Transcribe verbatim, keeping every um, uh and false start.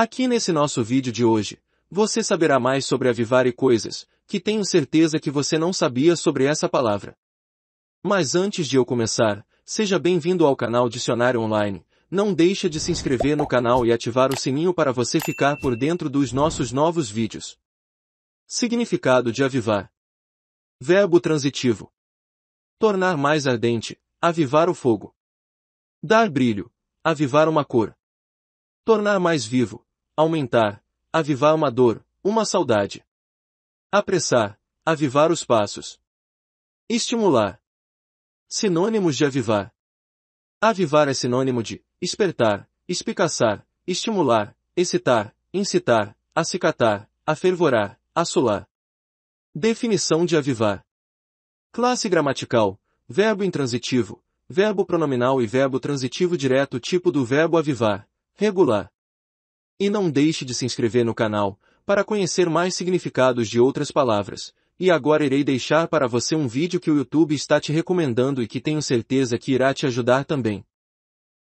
Aqui nesse nosso vídeo de hoje, você saberá mais sobre avivar e coisas que tenho certeza que você não sabia sobre essa palavra. Mas antes de eu começar, seja bem-vindo ao canal Dicionário Online. Não deixa de se inscrever no canal e ativar o sininho para você ficar por dentro dos nossos novos vídeos. Significado de avivar. Verbo transitivo. Tornar mais ardente, avivar o fogo. Dar brilho, avivar uma cor. Tornar mais vivo, aumentar, avivar uma dor, uma saudade. Apressar, avivar os passos. Estimular. Sinônimos de avivar. Avivar é sinônimo de espertar, espicaçar, estimular, excitar, incitar, acicatar, afervorar, assolar. Definição de avivar. Classe gramatical, verbo intransitivo, verbo pronominal e verbo transitivo direto, tipo do verbo avivar, regular. E não deixe de se inscrever no canal, para conhecer mais significados de outras palavras. E agora irei deixar para você um vídeo que o YouTube está te recomendando e que tenho certeza que irá te ajudar também.